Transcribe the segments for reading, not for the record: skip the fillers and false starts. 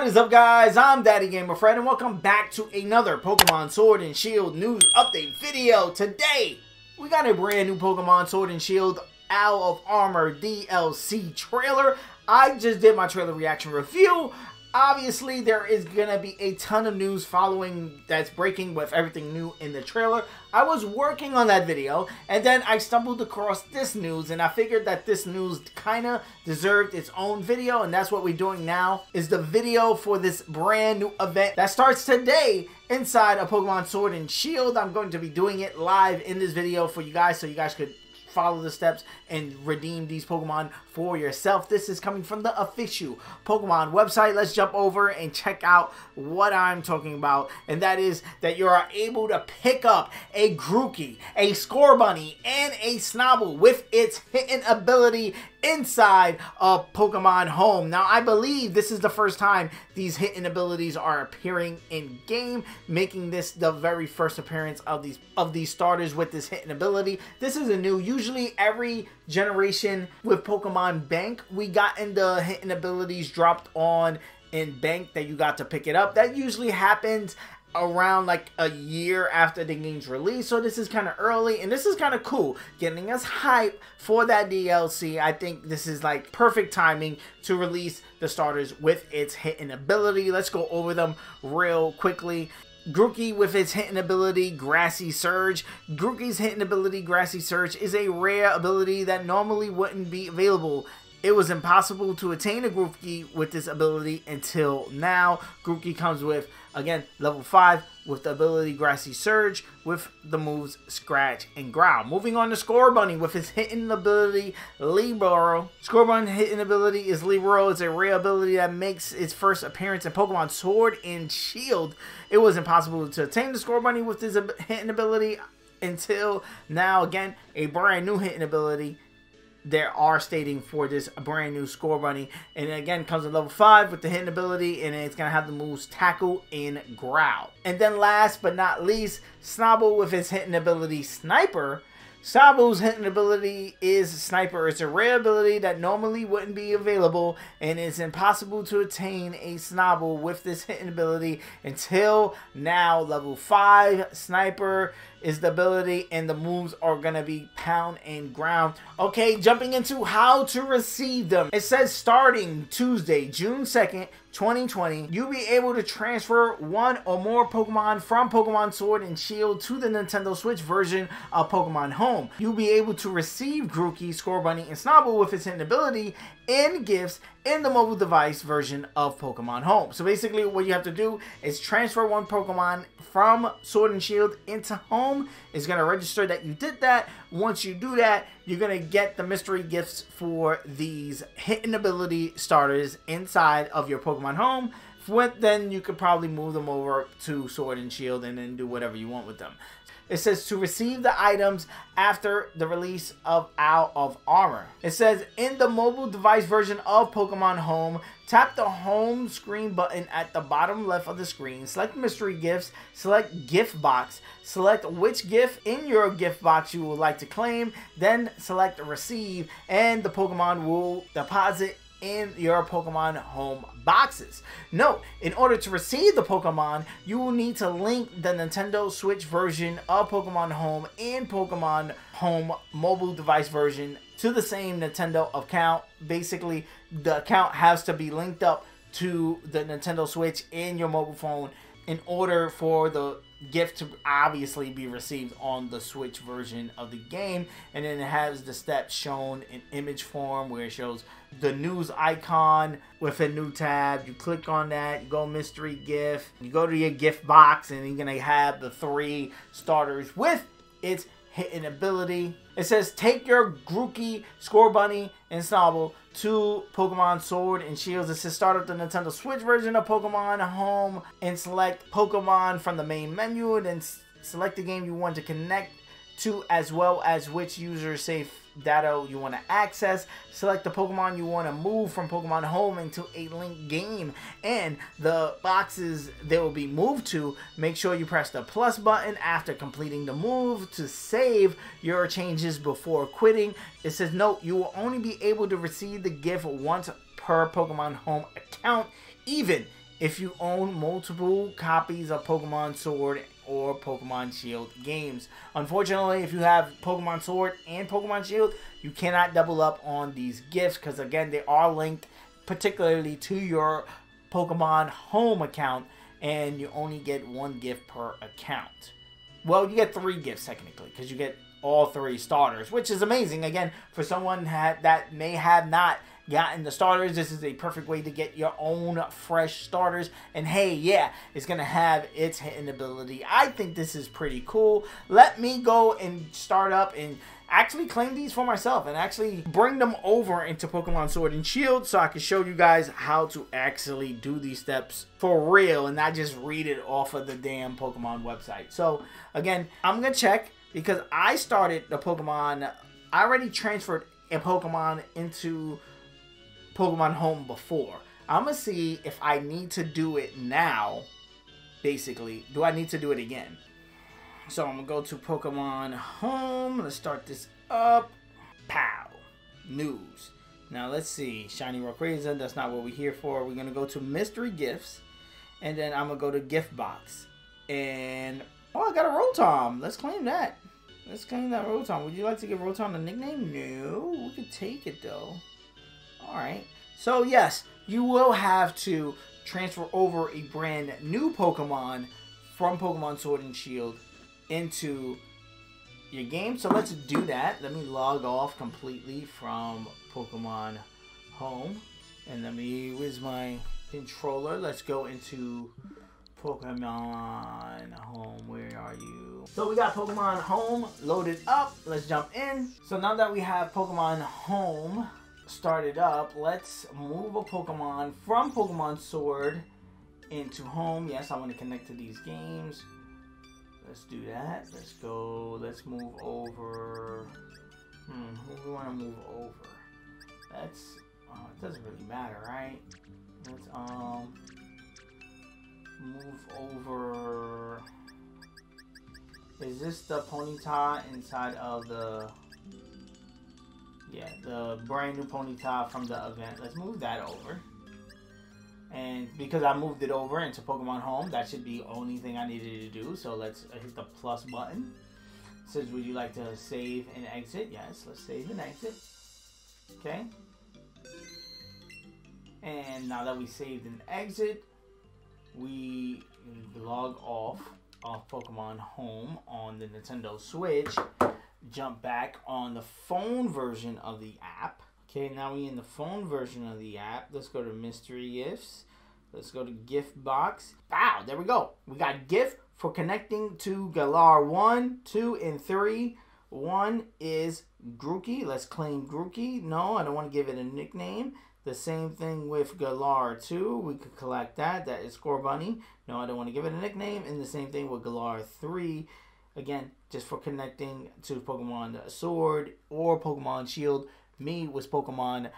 What is up, guys? I'm Daddy Gamer Fred, and welcome back to another Pokemon Sword and Shield news update video. Today, we got a brand new Pokemon Sword and Shield Isle of Armor DLC trailer. I just did my trailer reaction review. Obviously, there is gonna be a ton of news following that's breaking with everything new in the trailer. I was working on that video, and then I stumbled across this news, and I figured that this news kinda deserved its own video, and that's what we're doing now, is the video for this brand new event that starts today inside of Pokemon Sword and Shield. I'm going to be doing it live in this video for you guys, so you guys could follow the steps and redeem these Pokemon for yourself. This is coming from the official Pokemon website. Let's jump over and check out what I'm talking about, and that is that you are able to pick up a Grookey, a Scorbunny, and a Sobble with its hidden ability inside of Pokemon Home. Now, I believe this is the first time these hidden abilities are appearing in game, making this the very first appearance of these starters with this hidden ability. This is a new. Usually, every generation with Pokemon Bank, we got in the hidden abilities dropped on in Bank that you got to pick it up. That usually happens around like a year after the game's release, so this is kind of early, and this is kind of cool, getting us hype for that DLC. I think this is like perfect timing to release the starters with its hidden ability. Let's go over them real quickly. Grookey with its hidden ability, Grassy Surge. Grookey's hidden ability, Grassy Surge, is a rare ability that normally wouldn't be available. It was impossible to attain a Grookey with this ability until now. Grookey comes with, again, level 5 with the ability Grassy Surge with the moves Scratch and Growl. Moving on to Scorbunny with his hidden ability Libero. Scorbunny's hidden ability is Libero. It's a rare ability that makes its first appearance in Pokemon Sword and Shield. It was impossible to attain the Scorbunny with this hidden ability until now. Again, a brand new hidden ability there are stating for this brand new Scorbunny, and again comes at level 5 with the hidden ability, and it's gonna have the moves Tackle and Growl. And then last but not least, Sobble with his hidden ability Sniper. Sobble's hidden ability is Sniper. It's a rare ability that normally wouldn't be available, and it's impossible to attain a Sobble with this hidden ability until now. Level 5 Sniper is the ability, and the moves are gonna be Pound and Ground. Okay, jumping into how to receive them. It says starting Tuesday, June 2nd, 2020, you'll be able to transfer one or more Pokemon from Pokemon Sword and Shield to the Nintendo Switch version of Pokemon Home. You'll be able to receive Grookey, Scorbunny, and Sobble with its hidden ability and gifts in the mobile device version of Pokemon Home. So basically what you have to do is transfer one Pokemon from Sword and Shield into Home. It's going to register that you did that. Once you do that, you're going to get the mystery gifts for these hidden ability starters inside of your Pokemon Home. Then you could probably move them over to Sword and Shield and then do whatever you want with them. It says to receive the items after the release of Isle of Armor. It says in the mobile device version of Pokemon Home, tap the home screen button at the bottom left of the screen. Select mystery gifts, select gift box, select which gift in your gift box you would like to claim, then select receive, and the Pokemon will deposit in your Pokemon Home boxes. Note, in order to receive the Pokemon, you will need to link the Nintendo Switch version of Pokemon Home and Pokemon Home mobile device version to the same Nintendo account. Basically, the account has to be linked up to the Nintendo Switch and your mobile phone in order for the gift to obviously be received on the Switch version of the game. And then it has the steps shown in image form, where it shows the news icon with a new tab. You click on that, you go mystery gift, you go to your gift box, and you're gonna have the 3 starters with its hidden ability. It says take your Grookey, Scorbunny, and Sobble to Pokemon Sword and Shield. It says start up the Nintendo Switch version of Pokemon Home and select Pokemon from the main menu, and then select the game you want to connect to, as well as which user safe data you want to access. Select the Pokemon you want to move from Pokemon Home into a linked game, and the boxes they will be moved to. Make sure you press the plus button after completing the move to save your changes before quitting. It says note, you will only be able to receive the gift once per Pokemon Home account, even If you own multiple copies of Pokemon Sword or Pokemon Shield games. Unfortunately, if you have Pokemon Sword and Pokemon Shield, you cannot double up on these gifts because, again, they are linked particularly to your Pokemon Home account, and you only get one gift per account. Well, you get three gifts technically because you get all three starters, which is amazing. Again, for someone that may have not gotten the starters, this is a perfect way to get your own fresh starters. And hey, yeah, it's gonna have its hidden ability. I think this is pretty cool. Let me go and start up and actually claim these for myself and actually bring them over into Pokemon Sword and Shield so I can show you guys how to actually do these steps for real and not just read it off of the damn Pokemon website. So again, I'm gonna check because I started the Pokemon, I already transferred a Pokemon into Pokemon Home before. I'm gonna see if I need to do it now. Basically, do I need to do it again? So I'm gonna go to Pokemon Home. Let's start this up. Pow. News. Now let's see. Shiny Rayquaza. That's not what we're here for. We're gonna go to Mystery Gifts, and then I'm gonna go to Gift Box. And oh, I got a Rotom. Let's claim that. Let's claim that Rotom. Would you like to give Rotom a nickname? No. We could take it though. Alright, so yes, you will have to transfer over a brand new Pokemon from Pokemon Sword and Shield into your game. So let's do that. Let me log off completely from Pokemon Home. And let me, where's my controller? Let's go into Pokemon Home. Where are you? So we got Pokemon Home loaded up. Let's jump in. So now that we have Pokemon Home started up, let's move a Pokemon from Pokemon Sword into Home. Yes, I want to connect to these games. Let's do that. Let's go. Let's move over. Who do we want to move over? That's it doesn't really matter, right? Let's move over. Is this the Ponyta inside of the? Yeah, the brand new Ponyta from the event. Let's move that over. And because I moved it over into Pokemon Home, that should be the only thing I needed to do. So let's hit the plus button. It says, would you like to save and exit? Yes, let's save and exit. Okay. And now that we saved and exit, we log off of Pokemon Home on the Nintendo Switch. Jump back on the phone version of the app. Okay, now we're in the phone version of the app. Let's go to Mystery Gifts. Let's go to Gift Box. Wow, there we go. We got gift for connecting to Galar 1, 2, and 3. 1 is Grookey. Let's claim Grookey. No, I don't want to give it a nickname. The same thing with Galar 2. We could collect that. That is Scorbunny. No, I don't want to give it a nickname. And the same thing with Galar 3. Again, just for connecting to Pokemon Sword or Pokemon Shield. Me was Pokemon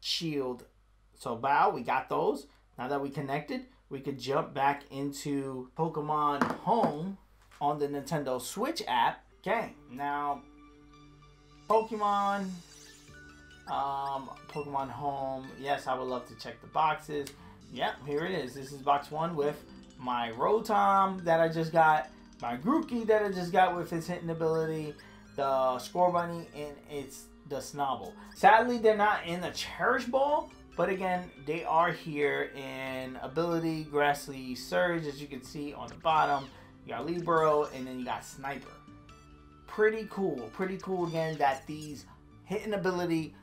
Shield. So, bow, we got those. Now that we connected, we could jump back into Pokemon Home on the Nintendo Switch app. Okay, now, Pokemon Home. Yes, I would love to check the boxes. Yep, here it is. This is box one with my Rotom that I just got. My Grookey that I just got with its hitting ability, the Scorbunny, and it's the Sobble. Sadly, they're not in the Cherish Ball, but again, they are here in ability, Grassy Surge, as you can see on the bottom. You got Libero, and then you got Sniper. Pretty cool. Pretty cool, again, that these hitting ability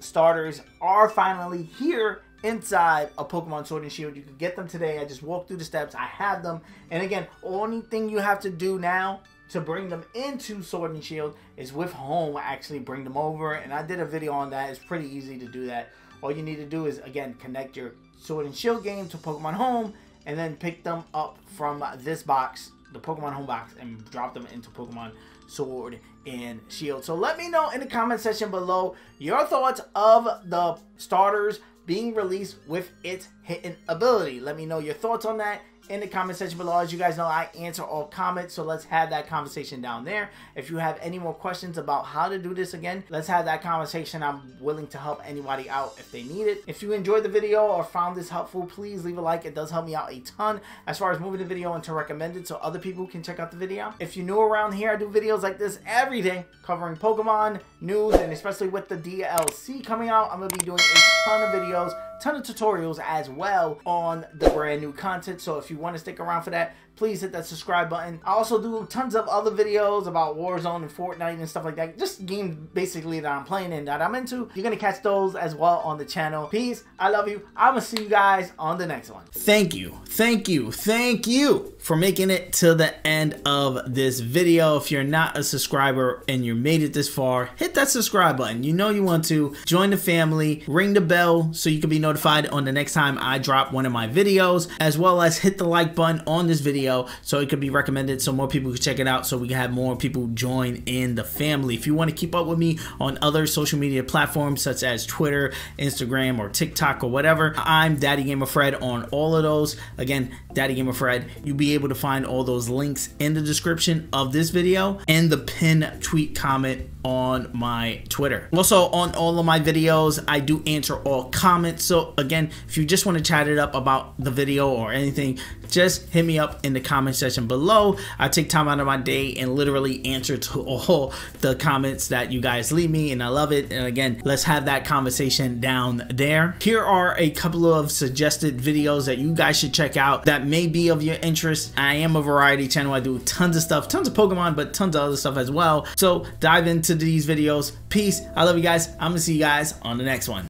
starters are finally here inside a Pokemon Sword and Shield. You can get them today. I just walked through the steps. I have them. And again, only thing you have to do now to bring them into Sword and Shield is with Home actually bring them over. And I did a video on that. It's pretty easy to do that. All you need to do is, again, connect your Sword and Shield game to Pokemon Home and then pick them up from this box, the Pokemon Home box, and drop them into Pokemon Sword and Shield. So let me know in the comment section below your thoughts of the starters being released with its hidden ability. Let me know your thoughts on that in the comment section below. As you guys know, I answer all comments, so let's have that conversation down there. If you have any more questions about how to do this, again, let's have that conversation. I'm willing to help anybody out if they need it. If you enjoyed the video or found this helpful, please leave a like. It does help me out a ton as far as moving the video into recommended so other people can check out the video. If you're new around here, I do videos like this every day covering Pokemon news, and especially with the DLC coming out, I'm gonna be doing a ton of videos, ton of tutorials as well on the brand new content. So if you want to stick around for that, please hit that subscribe button. I also do tons of other videos about Warzone and Fortnite and stuff like that, just games basically that I'm playing and that I'm into. You're gonna catch those as well on the channel. Peace, I love you, I'm gonna see you guys on the next one. Thank you for making it to the end of this video. If you're not a subscriber and you made it this far, hit that subscribe button. You know you want to join the family, ring the bell so you can be notified on the next time I drop one of my videos, as well as hit the like button on this video so it could be recommended so more people can check it out, so we can have more people join in the family. If you want to keep up with me on other social media platforms such as Twitter, Instagram, or TikTok, or whatever, I'm Daddy Gamer Fred on all of those. Again, Daddy Gamer Fred. You'll be able to find all those links in the description of this video and the pinned tweet comment on my Twitter. Also, on all of my videos, I do answer all comments. So again, if you just want to chat it up about the video or anything, just hit me up in the comment section below. I take time out of my day and literally answer to all the comments that you guys leave me, and I love it. And again, let's have that conversation down there. Here are a couple of suggested videos that you guys should check out that may be of your interest. I am a variety channel. I do tons of stuff, tons of Pokemon, but tons of other stuff as well. So dive into these videos. Peace. I love you guys. I'm gonna see you guys on the next one.